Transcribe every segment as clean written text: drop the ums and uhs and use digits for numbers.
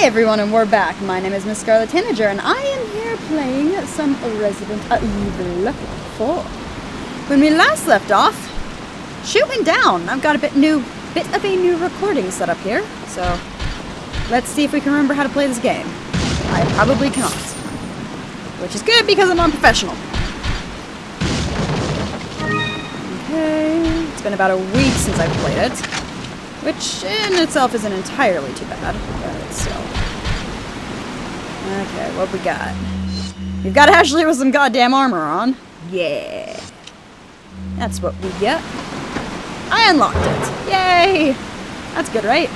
Hey everyone, and we're back. My name is MissScarletTanager, and I am here playing some Resident Evil 4. When we last left off, shit went down. I've got a bit of a new recording set up here, so let's see if we can remember how to play this game. I probably cannot, which is good because I'm non-professional. Okay, it's been about a week since I've played it. Which in itself isn't entirely too bad, but it's still. Okay, what we got? We've got Ashley with some goddamn armor on. Yeah. That's what we get. I unlocked it. Yay! That's good, right?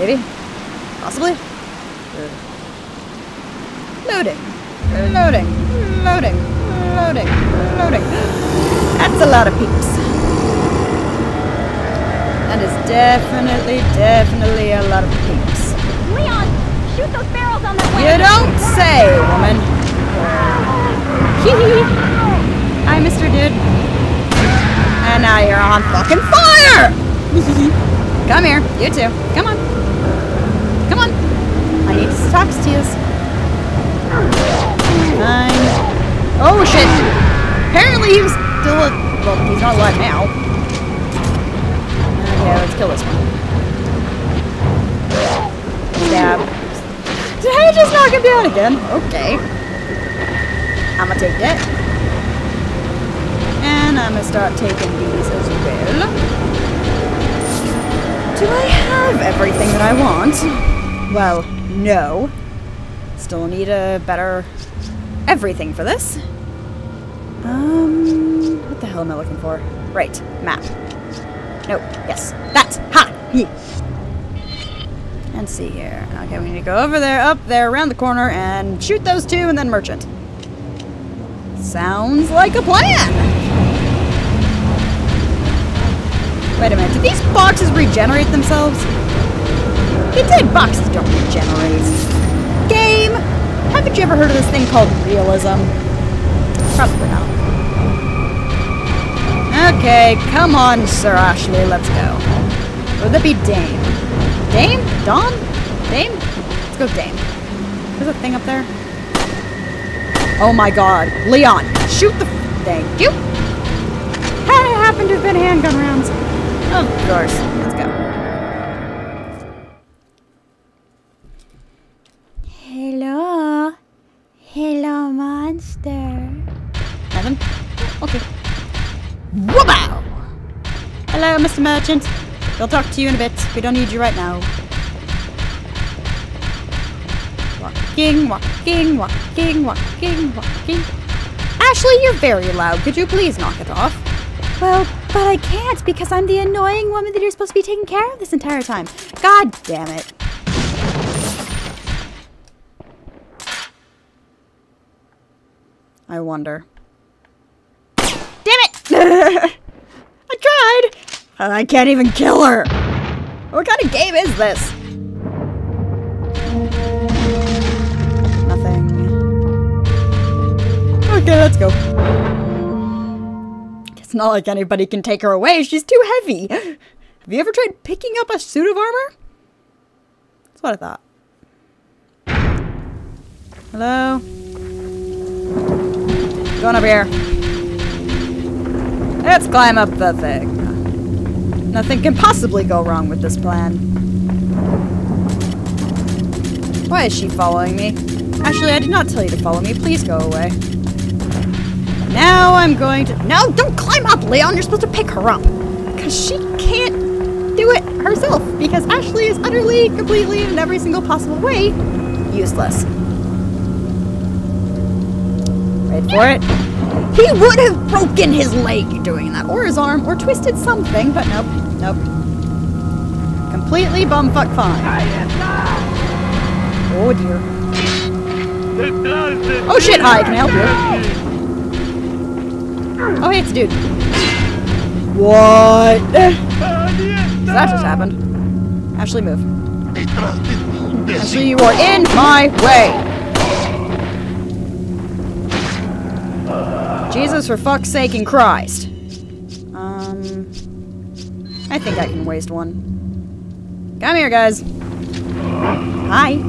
Maybe. Possibly. Loading. Loading. Loading. Loading. Loading. That's a lot of peeps. That is definitely a lot of peeps. Leon, shoot those barrels on the way! You don't say, woman. Hee. Hi, Mr. Dude. And now you're on fucking fire! Come here, you two. Come on. Come on. I need to talk to you. Fine. Oh, shit. Apparently he was still a... Well, he's not alive now. Yeah, let's kill this one. Stab. Did I just knock him down again? Okay. I'ma take that. And I'ma start taking these as well. Do I have everything that I want? Well, no. Still need a better everything for this. What the hell am I looking for? Right, map. No, yes, that's ha! He. Let's see here. Okay, we need to go over there, up there, around the corner, and shoot those two, and then merchant. Sounds like a plan! Wait a minute, did these boxes regenerate themselves? They did, boxes don't regenerate. Game! Haven't you ever heard of this thing called realism? Probably not. Okay, come on, Sir Ashley, let's go. Would that be Dame? Dame? Dom? Dame? Let's go Dame. There's a thing up there. Oh my god. Leon, shoot the... Thank you. Had it happened to have been handgun rounds. Of course. Let's go. Hello. Hello, monster. Nothing? Okay. Wow! Hello, Mr. Merchant. We'll talk to you in a bit. We don't need you right now. Walking, walking, walking, walking, walking. Ashley, you're very loud. Could you please knock it off? Well, but I can't because I'm the annoying woman that you're supposed to be taking care of this entire time. God damn it. I wonder. I tried! I can't even kill her! What kind of game is this? Nothing. Okay, let's go. It's not like anybody can take her away, she's too heavy! Have you ever tried picking up a suit of armor? That's what I thought. Hello? Going over here. Let's climb up the thing. Nothing can possibly go wrong with this plan. Why is she following me? Ashley, I did not tell you to follow me. Please go away. Now I'm going to... No, don't climb up, Leon! You're supposed to pick her up. Because she can't do it herself. Because Ashley is utterly, completely, in every single possible way, useless. Wait for it. He would have broken his leg doing that, or his arm, or twisted something, but nope, nope. Completely bumfuck fine. Oh dear. Oh shit, hi, I can help you. Oh hey, it's a dude. What? So that just happened. Ashley, move. Ashley, you are in my way. Jesus, for fuck's sake and Christ. I think I can waste one. Come here, guys. Hi.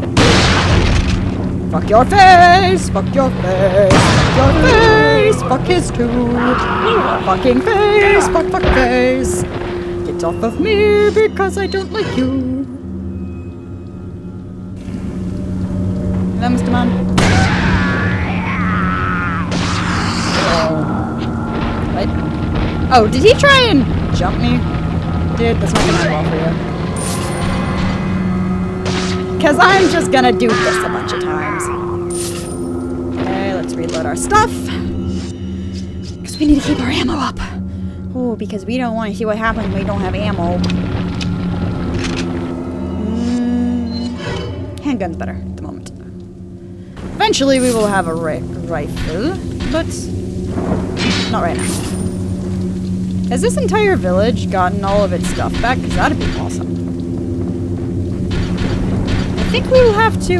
Fuck your face! Fuck your face! Fuck your face! Fuck his too! Fucking face! Fuck, fuck face! Get off of me because I don't like you! Hello, Mr. Man. Oh. Wait. Oh, did he try and jump me? Dude, that's not gonna work for you. Because I'm just gonna do this a bunch of times. Okay, let's reload our stuff. Because we need to keep our ammo up. Oh, because we don't want to see what happens when we don't have ammo. Handgun's better at the moment. Eventually we will have a rifle, but not right now. Has this entire village gotten all of its stuff back? Because that'd be awesome. I think we'll have to,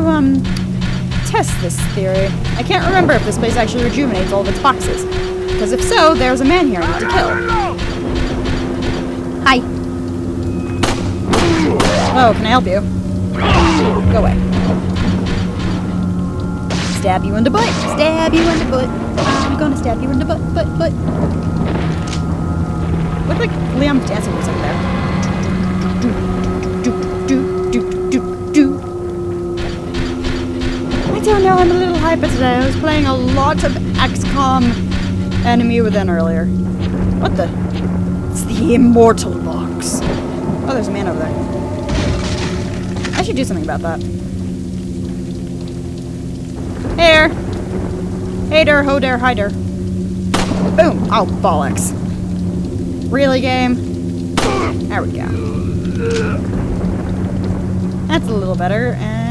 test this theory. I can't remember if this place actually rejuvenates all of its boxes. Because if so, there's a man here I need to kill. Hi. Oh, can I help you? Go away. Stab you in the butt. Stab you in the butt. I'm gonna stab you in the butt. Looked like Liam's dancing was up there. I don't know, I'm a little hyper today. I was playing a lot of XCOM Enemy Within earlier. What the? It's the immortal box. Oh, there's a man over there. I should do something about that. Hey there. Hey there, ho there, hi there. Boom. Oh, bollocks. Really, game? There we go. That's a little better, and...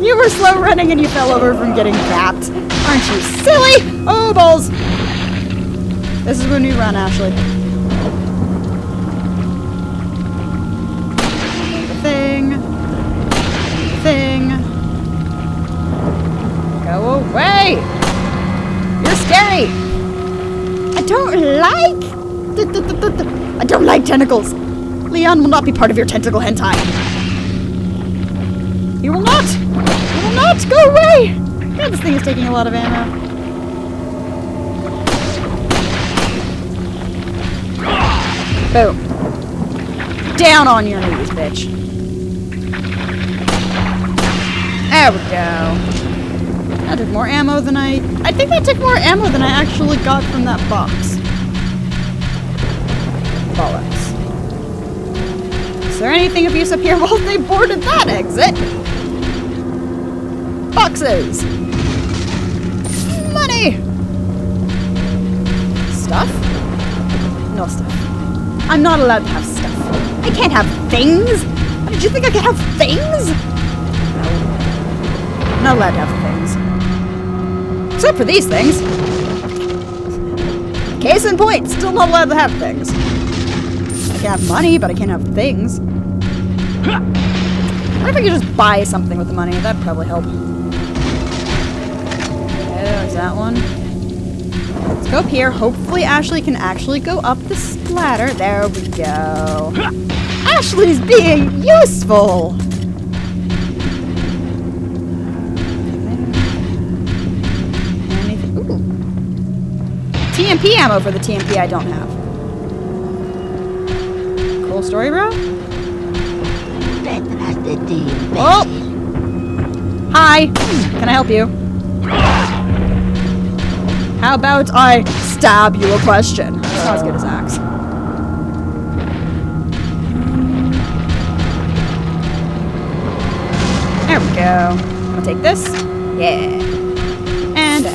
You were slow running and you fell over from getting zapped. Aren't you silly? Oh, balls. This is when we run, Ashley. Thing. Go away. You're scary. I don't like... I don't like tentacles. Leon will not be part of your tentacle hentai. You will not! You will not! Go away! God, this thing is taking a lot of ammo. Boom. Down on your knees, bitch. There we go. That took more ammo than I think that took more ammo than I actually got from that box. Bollocks. Is there anything abuse up here? Well, they boarded that exit! Boxes! Money! Stuff? No stuff. I'm not allowed to have stuff. I can't have things! Did you think I could have things? No. I'm not allowed to have things. Except for these things. Case in point, still not allowed to have things. I can have money, but I can't have things. What if I could just buy something with the money? That'd probably help. There's that one. Let's go up here. Hopefully Ashley can actually go up this ladder. There we go. Ashley's being useful! Anything? Ooh. TMP ammo for the TMP I don't have. Cool story, bro. Oh! Hi! Can I help you? How about I stab you a question? That's not as good as axe. There we go. I'll take this. Yeah. And...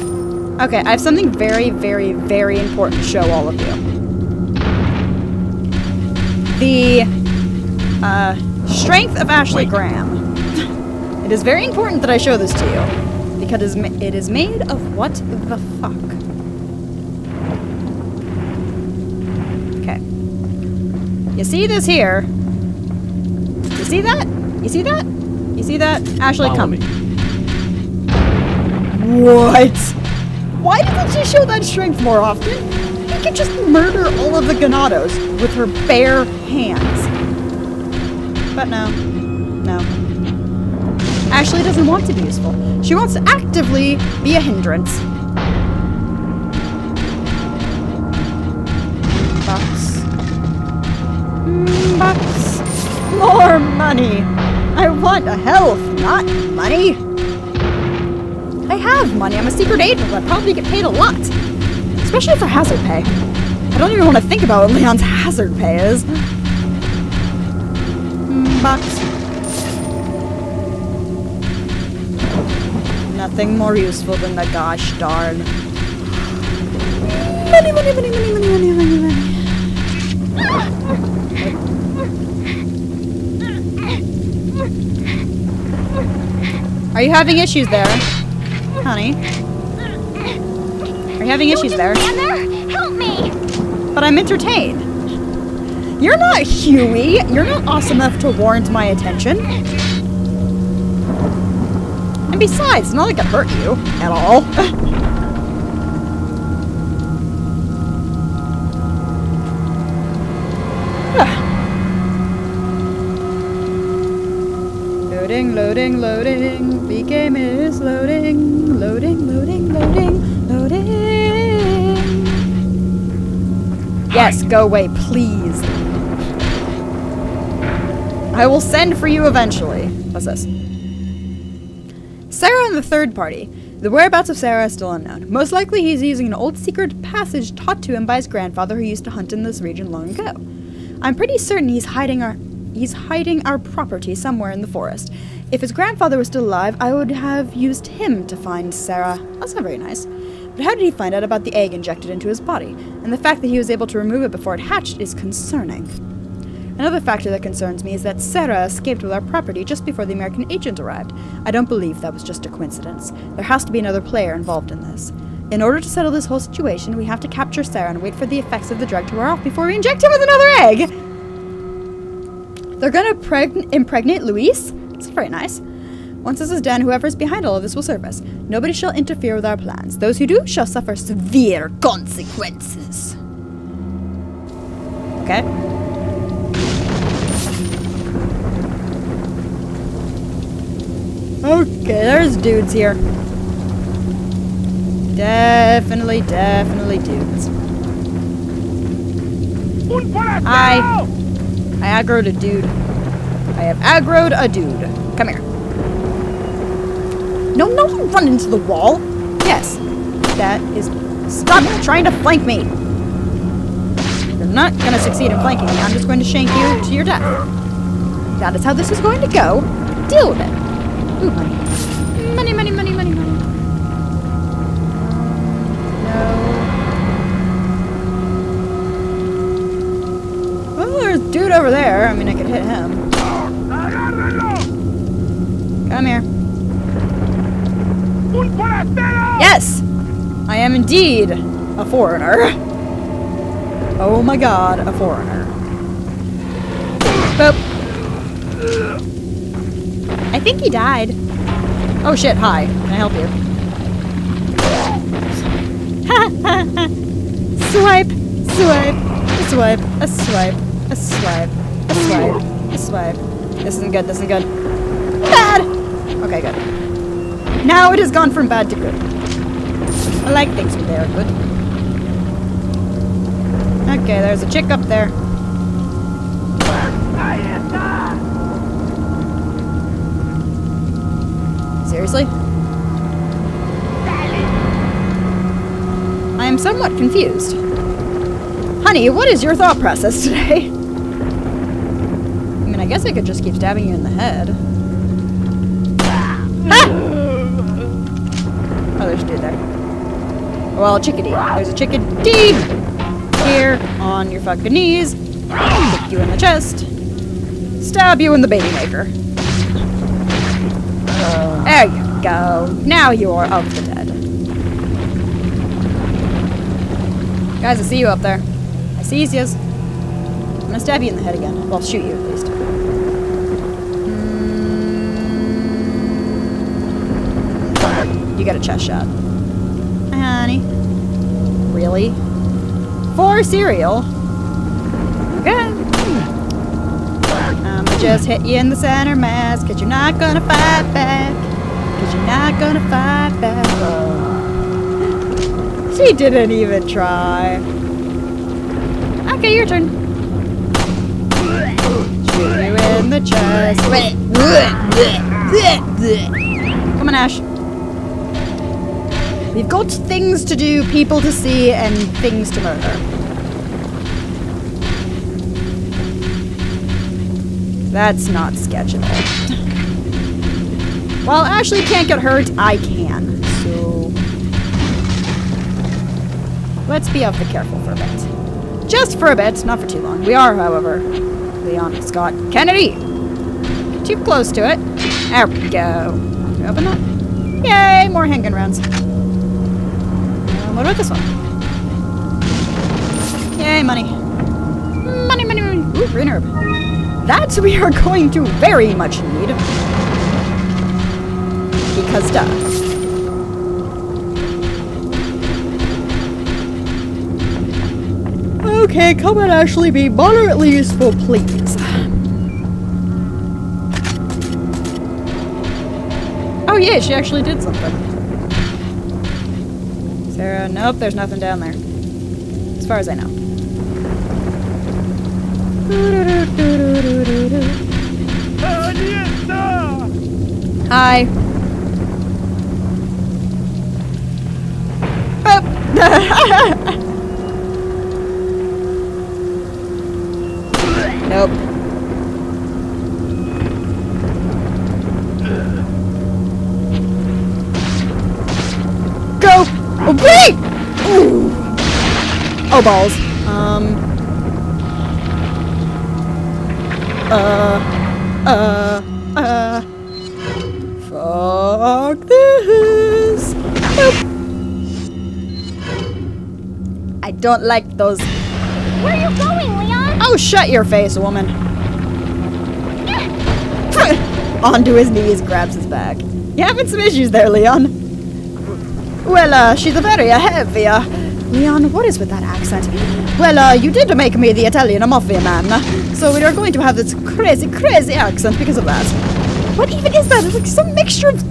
Okay, I have something very, very, very important to show all of you. The... Strength of Ashley Graham. It is very important that I show this to you, because it is made of what the fuck? Okay. You see this here? You see that? You see that? You see that? Ashley, follow come. Me. What? Why didn't she show that strength more often? You could just murder all of the Ganados with her bare hands. But no. No. Ashley doesn't want to be useful. She wants to actively be a hindrance. Bucks. Bucks. More money. I want a health, not money. I have money. I'm a secret agent. I probably get paid a lot. Especially for hazard pay. I don't even want to think about what Leon's hazard pay is. Bucks. Nothing more useful than the gosh darn money, money, money, money, money, money, money, money. Are you having issues there, honey? Are you having issues there? Help me! But I'm entertained. You're not Huey. You're not awesome enough to warrant my attention. And besides, it's not like I hurt you at all. Loading, loading, loading. The game is loading. Loading, loading, loading, loading. Yes, go away, please. I will send for you eventually. What's this? Sera and the third party. The whereabouts of Sera is still unknown. Most likely he's using an old secret passage taught to him by his grandfather, who used to hunt in this region long ago. I'm pretty certain he's hiding our property somewhere in the forest. If his grandfather was still alive, I would have used him to find Sera. That's not very nice. But how did he find out about the egg injected into his body? And the fact that he was able to remove it before it hatched is concerning. Another factor that concerns me is that Sera escaped with our property just before the American agent arrived. I don't believe that was just a coincidence. There has to be another player involved in this. In order to settle this whole situation, we have to capture Sera and wait for the effects of the drug to wear off before we inject him with another egg! They're gonna impregnate Luis? That's very nice. Once this is done, whoever's behind all of this will surface. Nobody shall interfere with our plans. Those who do shall suffer severe consequences. Okay. Okay, there's dudes here. Definitely, definitely dudes. I aggroed a dude. I have aggroed a dude. Come here. No, no, you run into the wall. Yes. That is... Stop trying to flank me. You're not going to succeed in flanking me. I'm just going to shank you to your death. That is how this is going to go. Deal with it. Ooh, money. Money, money, money, money, money. No. Well, there's a dude over there. I mean, I could hit him. Come here. Yes! I am indeed a foreigner. Oh my god, a foreigner. Boop. I think he died. Oh shit, hi. Can I help you? Ha ha ha! Swipe! Swipe! A swipe! A swipe! A swipe! A swipe! A swipe! This isn't good, this isn't good. Bad! Okay, good. Now it has gone from bad to good. I like things when they are good. Okay, there's a chick up there. Seriously? I am somewhat confused. Honey, what is your thought process today? I mean, I guess I could just keep stabbing you in the head. Ah! Oh, there's a dude there. Well, chickadee. There's a chickadee! Here, on your fucking knees. Kick you in the chest. Stab you in the baby maker. There you go. Now you are of the dead. Guys, I see you up there. I see you. I'm gonna stab you in the head again. Well, shoot you at least. You got a chest shot. Honey. Really? For cereal? Okay. just hit you in the center mass, 'cause you're not gonna fight back, 'cause you're not gonna fight back. She didn't even try. Okay, your turn. Shoot you in the chest. Come on, Ash. We've got things to do, people to see, and things to murder. That's not sketch at all. While Ashley can't get hurt, I can. So let's be awfully careful for a bit. Just for a bit, not for too long. We are, however, Leon S. Kennedy. Too close to it. There we go. Open that. Yay, more handgun rounds. What about this one? Yay, money. Money, money, money. Ooh, green herb. That we are going to very much need. Because duh. Okay, come on, Ashley, be moderately useful, please. Oh yeah, she actually did something. Sarah, nope, there's nothing down there. As far as I know. Hi. Nope. Go! Oh, wait! Ooh. Oh, balls. Fuck this. Nope. I don't like those. Where are you going, Leon? Oh, shut your face, woman. Onto his knees, grabs his bag. You having some issues there, Leon? Well, she's a very heavy, Leon, what is with that accent? Well, you did make me the Italian mafia man, so we are going to have this crazy, crazy accent because of that. What even is that? It's like some mixture of...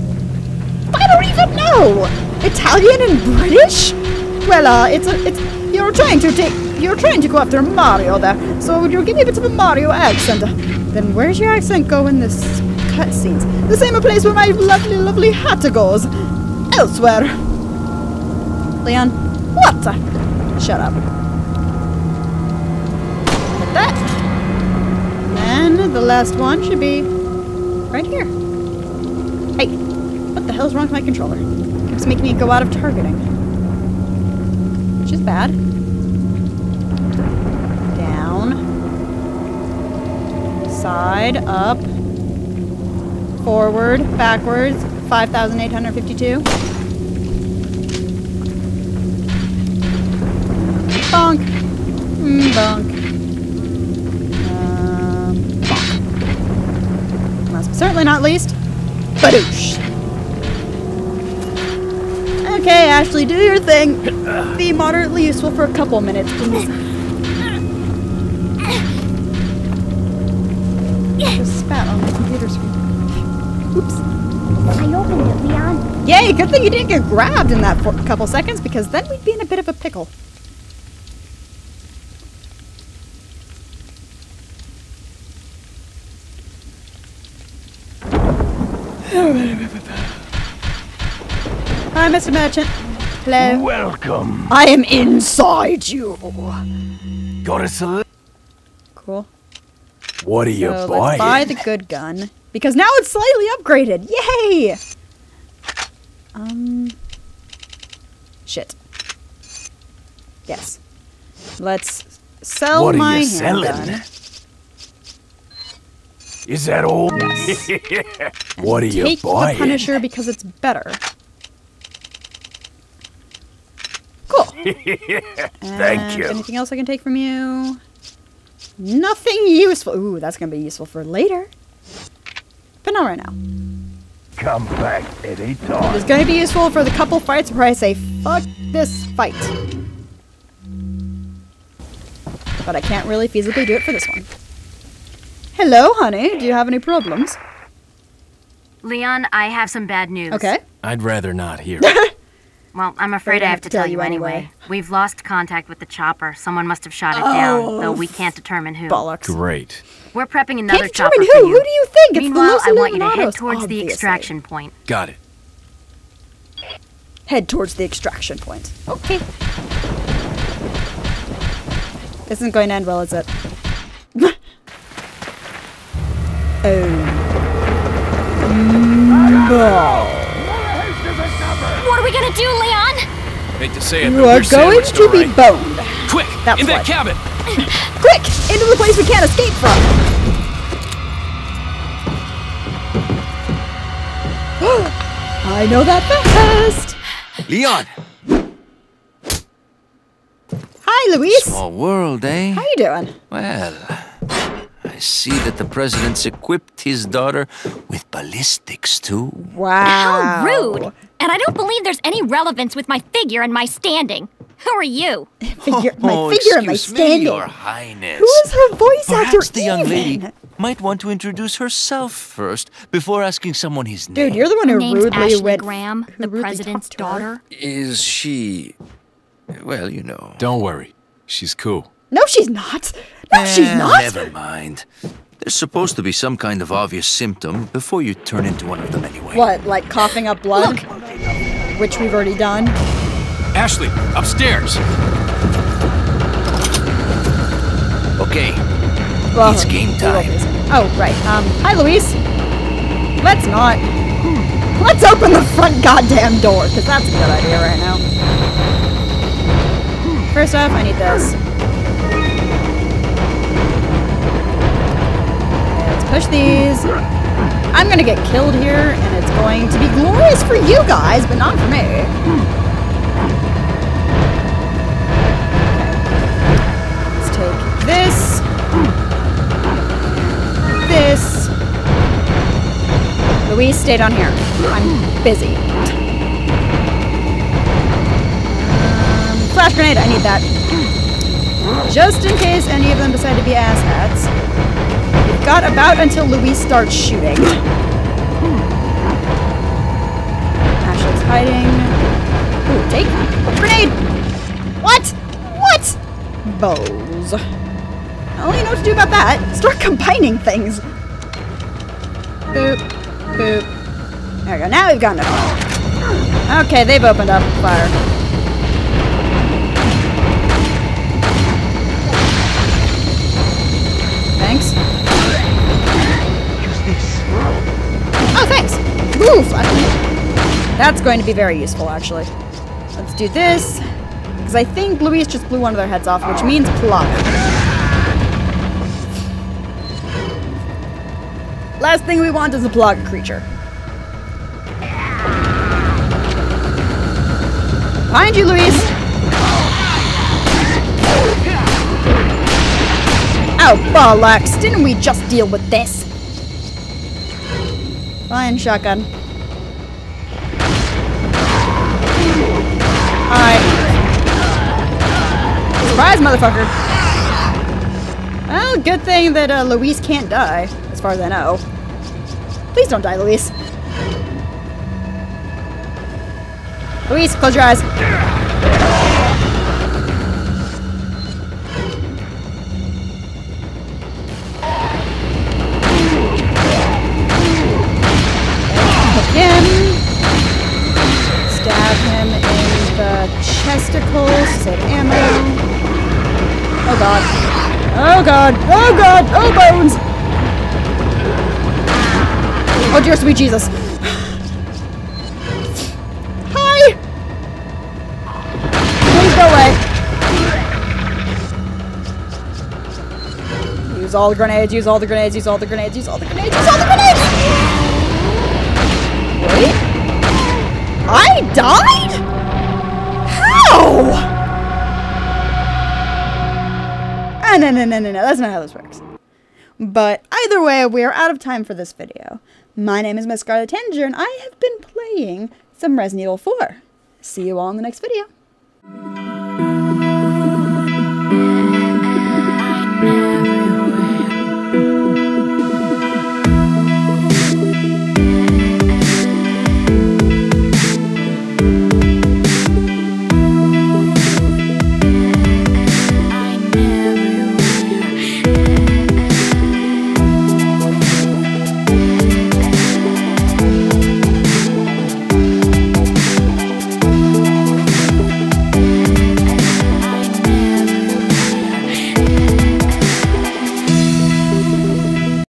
I don't even know! Italian and British? Well, you're trying to go after Mario there, so you're giving a bit of a Mario accent. Then where's your accent go in this cutscenes? The same place where my lovely, lovely hat goes. Elsewhere. Leon. What? Shut up. Like that. And the last one should be right here. Hey, what the hell's wrong with my controller? It keeps making me go out of targeting. Which is bad. Down. Side, up. Forward, backwards, 5,852. Bonk. Bonk. Bonk. Last but certainly not least, badoosh. Okay, Ashley, do your thing. Be moderately useful for a couple minutes, please. I just spat on the computer screen. Oops. I opened it, Leon. Yay, good thing you didn't get grabbed in that couple seconds, because then we'd be in a bit of a pickle. Hi, Mr. Merchant. Hello. Welcome. I am inside you. Got a select. Cool. What are you buying? Let's buy the good gun because now it's slightly upgraded. Yay! Shit. Yes. Let's sell what my handgun. Is that all? Yes. What are you buying? Take the Punisher because it's better. Cool. Thank you. Anything else I can take from you? Nothing useful. Ooh, that's gonna be useful for later. But not right now. Come back anytime. It's gonna be useful for the couple fights where I say, fuck this fight. But I can't really feasibly do it for this one. Hello, honey. Do you have any problems? Leon, I have some bad news. Okay. I'd rather not hear. Well, I'm afraid I have to tell you anyway. We've lost contact with the chopper. Someone must have shot it down, though we can't determine who. Bollocks. Great. We're prepping another chopper for you. Who do you think? Meanwhile, I want you to head towards the extraction point. Got it. Head towards the extraction point. Okay. This isn't going to end well, is it? Oh, no. What are we gonna do, Leon? Hate to say it, but we're going to be boned. Quick, in that cabin! Quick, into the place we can't escape from! I know that fast! Leon! Hi, Luis! Small world, eh? How you doing? Well, I see that the president's equipped his daughter with ballistics, too. Wow. How rude! And I don't believe there's any relevance with my figure and my standing. Who are you? My figure and my standing. Your Highness. Who is her voice actor? Perhaps the young lady might want to introduce herself first before asking someone his name. Dude, you're the one who rudely Ashley Graham, the president's daughter. Is she? Well, you know. Don't worry, she's cool. No, she's not. No, she's not. Never mind. There's supposed to be some kind of obvious symptom before you turn into one of them anyway. What, like coughing up blood? Look. Which we've already done. Ashley, upstairs! Okay, it's game time. Oh, right. Hi, Luis. Let's not. Let's open the front goddamn door, because that's a good idea right now. First off, I need this. Push these. I'm gonna get killed here, and it's going to be glorious for you guys, but not for me. Let's take this. This. Luis, stay down here. I'm busy. Flash grenade, I need that. Just in case any of them decide to be asshats. Got about until Luis starts shooting. Ashley's hiding. Ooh, take grenade! What? What? Bows. I only know what to do about that. Start combining things. Boop. Boop. There we go. Now we've gotten it all. Okay, they've opened up fire. Thanks. Oh, thanks! Ooh, flash grenade. That's going to be very useful, actually. Let's do this, because I think Luis just blew one of their heads off, which means Plaga. Last thing we want is a Plaga creature. Find you, Luis! Oh, bollocks! Didn't we just deal with this? Fine, shotgun. Alright. Surprise, motherfucker! Well, good thing that Luis can't die, as far as I know. Please don't die, Luis. Luis, close your eyes. Testicles, save ammo. Oh god. Oh god. Oh god. Oh bones. Oh dear sweet Jesus. Hi. Please go away. Use all the grenades. Use all the grenades. Use all the grenades. Use all the grenades. Use all the grenades. Wait. I died? Ah, no, that's not how this works. But either way, we are out of time for this video. My name is MissScarletTanager, and I have been playing some Resident Evil 4. See you all in the next video.